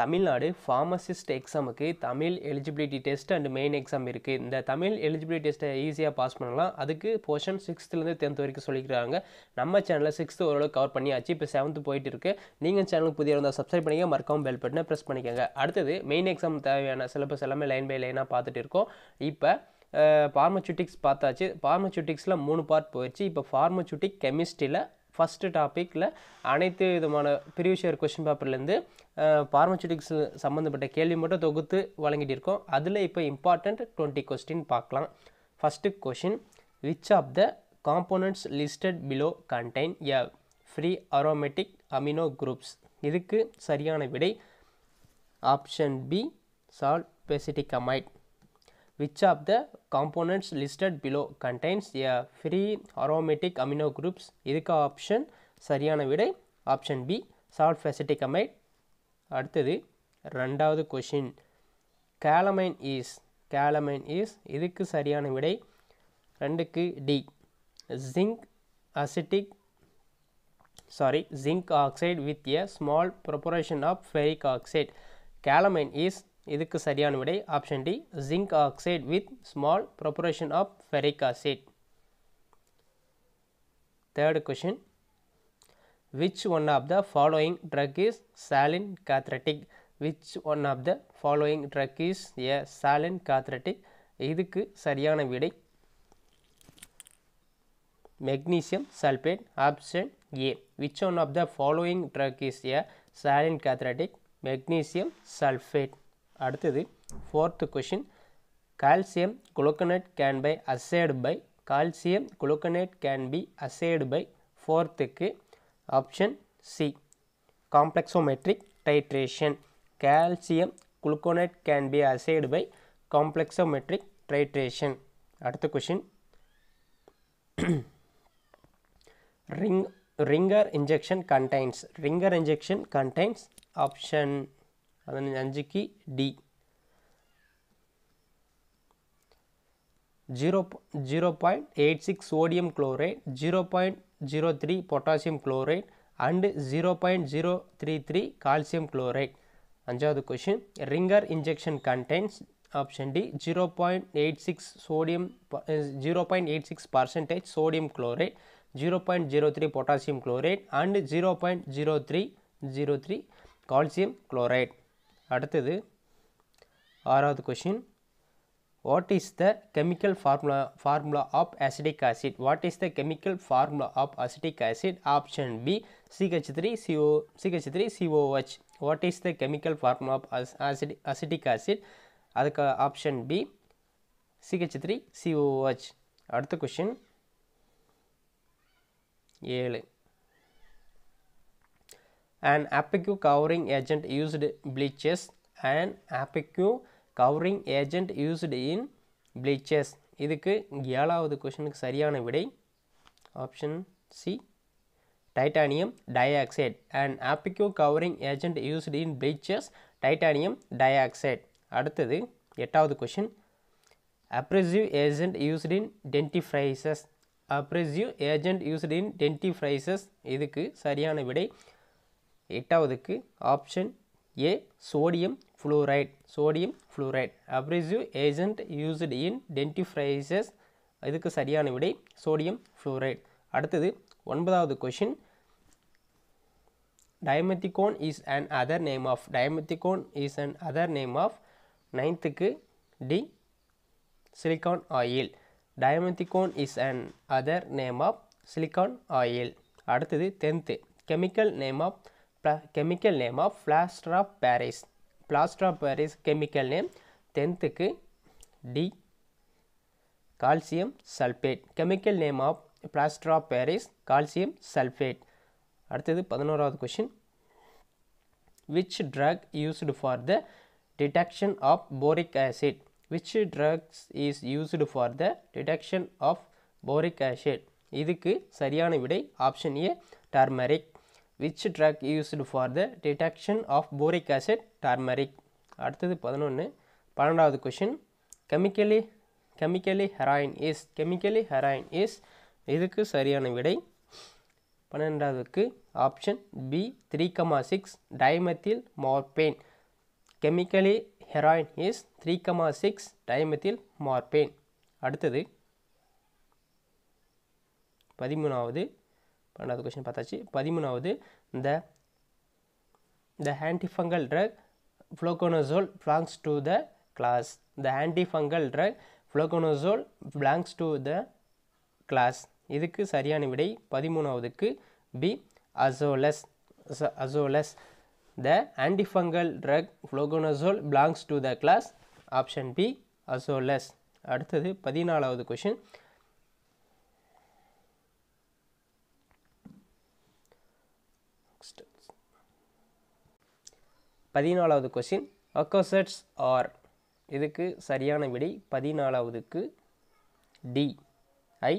Tamil Nadu pharmacist exam ku Tamil eligibility test and main exam irukku. Indha Tamil eligibility test easy ah pass pannalam. Adukku portion 6th la irundhu 10th varaiku solikiranga. Namma channel 6th overall cover panniyachi. Ipo 7th poitu irukku. Neenga channel ku pudiyana subscribe panninga markaum bell button press pannikenga. Adutha main exam thaviyana syllabus ellame line by line ah paathittu irukom. Ipo pharmaceutics paathachi. Pharmaceutics la 3 part poichu. Ipo pharmaceutic chemistry la first topic la anaitu vidhamaana previous year question paper la irundhu pharmaceutics சம்பந்தப்பட்ட கேள்வி மட்டும் தொகுத்து வழங்கிட்டு இருக்கோம். அதுல இப்போ important 20 question பார்க்கலாம். First question, which of the components listed below contain a free aromatic amino groups? இதுக்கு சரியான விடை option B salt aceticamide. Which of the components listed below contains a free aromatic amino groups? இதுக்கு option சரியான விடை option B salt aceticamide. அடுத்தது இரண்டாவது question, calamine is இதுக்கு சரியான விடை 2க்கு D zinc oxide with a small proportion of ferric oxide. Calamine is இதுக்கு சரியான விடை option D zinc oxide with small proportion of ferric acid. Third question, which one of the following drug is saline cathartic? இதுக்கு சரியான விடை magnesium sulfate option A. Which one of the following drug is a saline cathartic? Magnesium sulfate. அடுத்தது fourth question, calcium gluconate can be acid by fourth க்கு option C complexometric titration. Calcium gluconate can be assayed by complexometric titration. அடுத்த question, ringer injection contains option 5க்கு D 0.86 sodium chloride, 0.03 potassium chloride and 0.033 calcium chloride. Another question, Ringer injection contains option D 0.86% sodium chloride, 0.03 potassium chloride and 0.03 calcium chloride. அடுத்தது ஆறாவது question, what is the chemical formula of acetic acid? Option B CH3COH. What is the chemical formula of acetic acid? அதுக்கு option B CH3COH. அடுத்த question 7, an APQ covering agent used bleaches. இதுக்கு 7வது क्वेश्चनக்கு சரியான விடை option C titanium dioxide. and APQ covering agent used in bleaches titanium dioxide. அடுத்தது 8வது question, abrasive agent used in dentifrices. இதுக்கு சரியான விடை 8வதுக்கு option A sodium fluoride. Abrasive agent used in dentifrices. இதுக்கு சரியான விடை sodium fluoride. அடுத்தது 9வது question, dimethicone is an other name of 9க்கு D silicon oil. அடுத்தது 10th, chemical name of Plaster of Paris. Chemical name 10th க்கு D calcium sulfate. Chemical name of Plaster of Paris calcium sulfate. அடுத்தது 11வது question, which drug used for the detection of boric acid? இதுக்கு சரியான விடை option A turmeric. Which drug used for the detection of boric acid? Turmeric. அடுத்தது 12வது question, chemically heroin is இதுக்கு சரியான விடை 12க்கு option B 3,6 dimethyl morphine. Chemically, heroin is 3,6 dimethyl morphine. அடுத்தது 13வது question பார்த்தாச்சு. 13வது the antifungal drug fluconazole belongs to the class. The antifungal drug fluconazole belongs to the class. இதுக்கு சரியான விடை 13வதுக்கு B azoles. The antifungal drug fluconazole belongs to the class option B azoles. அடுத்தது 14வது question. Acoustics or இதுக்கு சரியான விடை 14வதுக்கு D I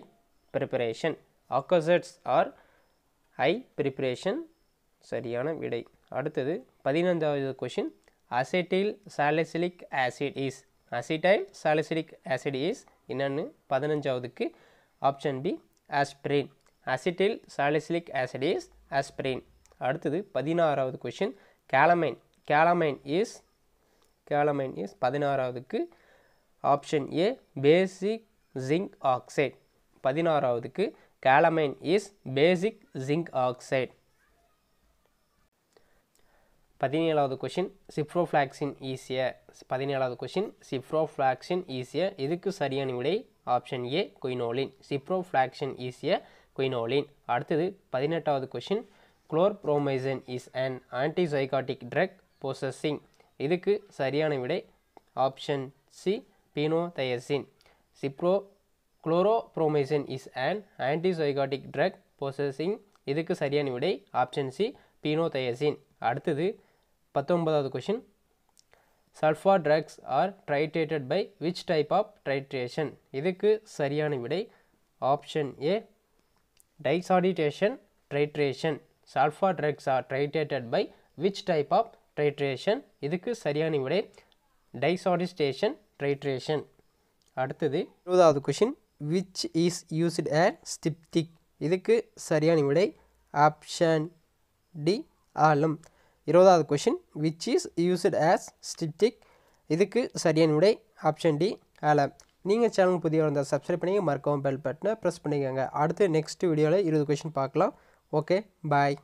preparation. Acoustics or I preparation சரியான விடை. அடுத்தது 15வது question. Acetyl salicylic acid is என்னன்னு 15வதுக்கு option B aspirin. Acetyl salicylic acid is aspirin. அடுத்தது 16வது question. Calamine is 16வதுக்கு option A basic zinc oxide. 16வதுக்கு calamine is basic zinc oxide. 17வது question. Ciprofloxacin is a இதுக்கு சரியான விடை option A quinoline. Ciprofloxacin is a quinoline. அடுத்தது 18வது question. Chlorpromazine is an antipsychotic drug possessing. இதுக்கு சரியான விடை option C phenothiazine. Chlorpromazine is an antipsychotic drug possessing. இதுக்கு சரியான விடை option C phenothiazine. அடுத்தது 19வது question. Sulfur drugs are titrated by which type of titration? இதுக்கு சரியான விடை option A disoxidation titration. Sulfur drugs are titrated by which type of titration? இதுக்கு சரியான விடை disoxidation titration. அடுத்தது 20வது question. Which is used as styptic? இதுக்கு சரியான விடை option D alum. 20வது question. Which is used as styptic? இதுக்கு சரியான விடை option D alum. நீங்கள் சேனல் புதிய வந்தால் சப்ஸ்கிரைப் பண்ணி மறக்காம பெல் பட்டனை பிரஸ் பண்ணிக்கோங்க. அடுத்து நெக்ஸ்ட் வீடியோவில் 20 question பார்க்கலாம். ஓகே பாய்.